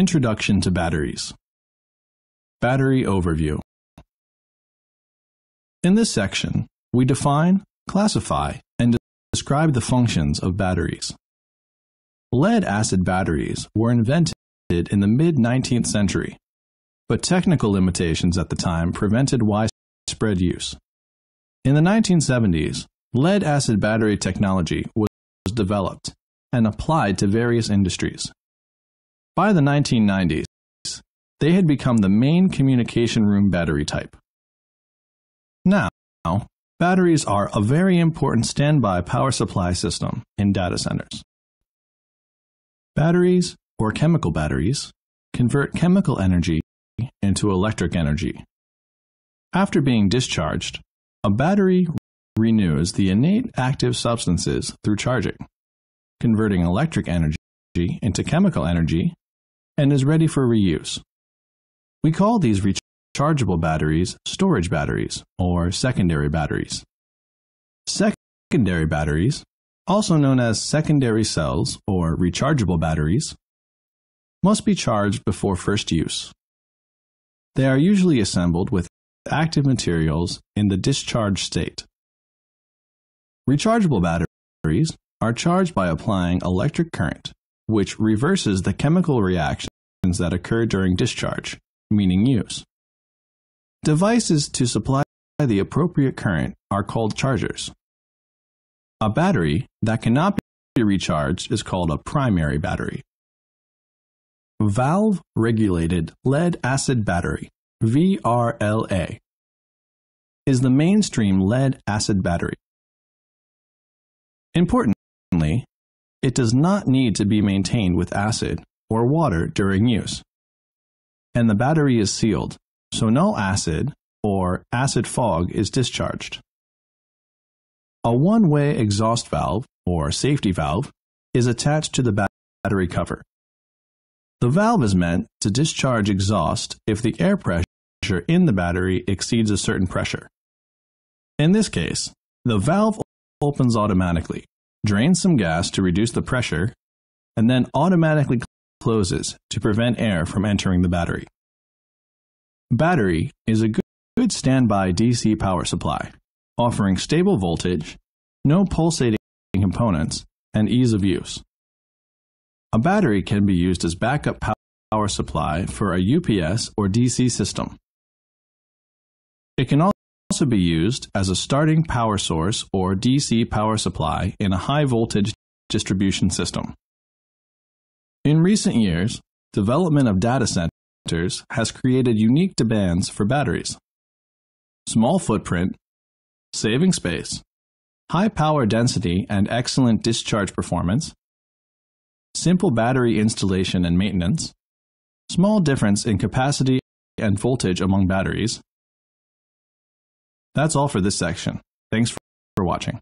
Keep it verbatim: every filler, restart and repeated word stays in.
Introduction to batteries. Battery overview. In this section, we define, classify, and describe the functions of batteries. Lead-acid batteries were invented in the mid nineteenth century, but technical limitations at the time prevented widespread use. In the nineteen seventies, lead-acid battery technology was developed and applied to various industries. By the nineteen nineties, they had become the main communication room battery type. Now, batteries are a very important standby power supply system in data centers. Batteries, or chemical batteries, convert chemical energy into electric energy. After being discharged, a battery renews the innate active substances through charging, converting electric energy into chemical energy, and is ready for reuse. We call these rechargeable batteries storage batteries, or secondary batteries. Secondary batteries, also known as secondary cells or rechargeable batteries, must be charged before first use. They are usually assembled with active materials in the discharged state. Rechargeable batteries are charged by applying electric current, which reverses the chemical reactions that occur during discharge, meaning use. Devices to supply the appropriate current are called chargers. A battery that cannot be recharged is called a primary battery. Valve-regulated lead-acid battery, V R L A, is the mainstream lead-acid battery. Importantly, it does not need to be maintained with acid or water during use, and the battery is sealed, so no acid or acid fog is discharged. A one-way exhaust valve, or safety valve, is attached to the battery cover. The valve is meant to discharge exhaust if the air pressure in the battery exceeds a certain pressure. In this case, the valve opens automatically, drains some gas to reduce the pressure, and then automatically closes to prevent air from entering the battery. Battery is a good standby D C power supply, offering stable voltage, no pulsating components, and ease of use. A battery can be used as backup power supply for a U P S or D C system. It can also be used as a starting power source or D C power supply in a high voltage distribution system. In recent years, development of data centers has created unique demands for batteries. Small footprint, saving space, high power density and excellent discharge performance, simple battery installation and maintenance, small difference in capacity and voltage among batteries. That's all for this section. Thanks for watching.